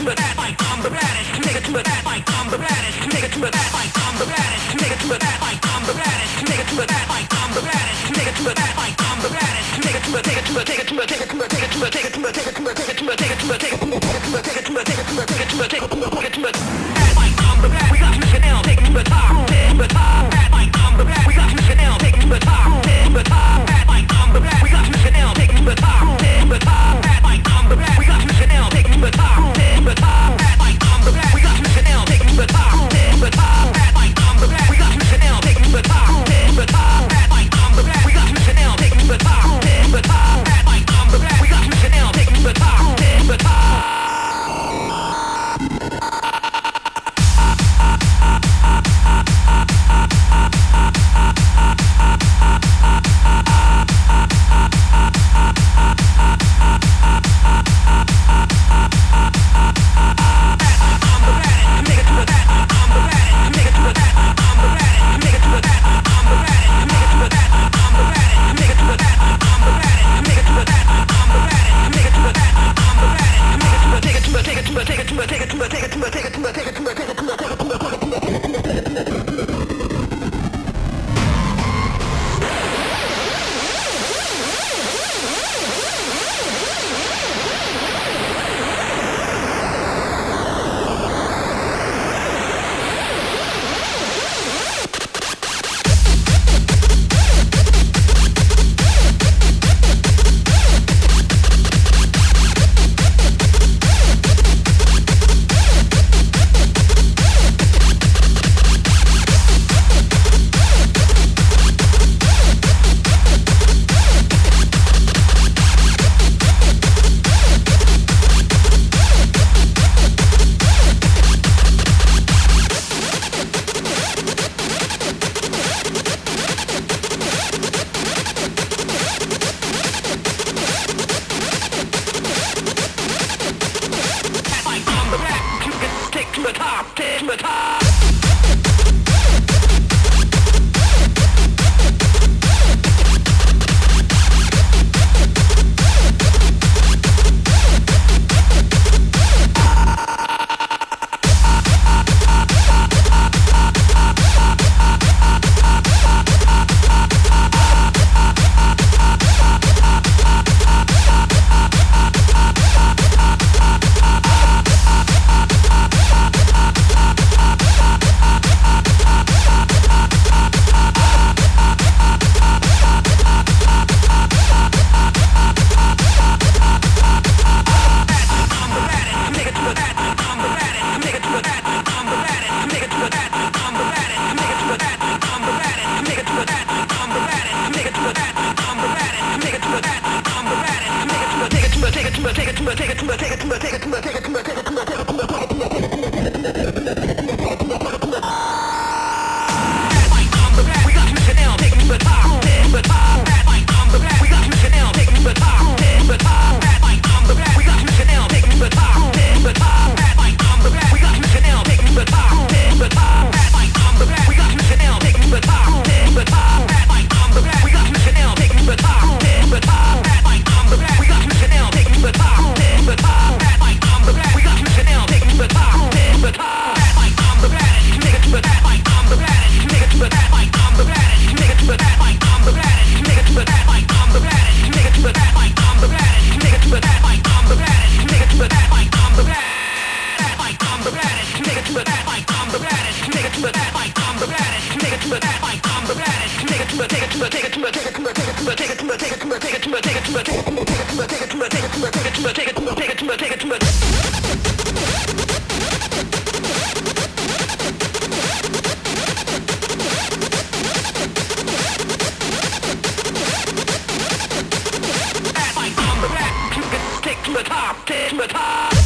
to a bad like I'm the baddest, nigga to a bad like I'm the baddest, nigga to a bad like I'm the baddest, nigga to a bad like I'm the baddest, nigga to a bad like I'm the baddest, nigga to a bad like I'm the baddest, nigga to a take it to a take it to a take it to a take it to a take it to a take it to a take it to a take it to a take it to a take it to a take it to a take it to a take it to a take it to a bad like I'm the bad, we got to sit down, take it to a top, bad like I'm the bad, we got to sit down, take it to a top, bad like I'm the bad, we got to sit down, take it to a top, bad like I'm the bad, we got to sit down, take it to a top. Take to the top, take to the top.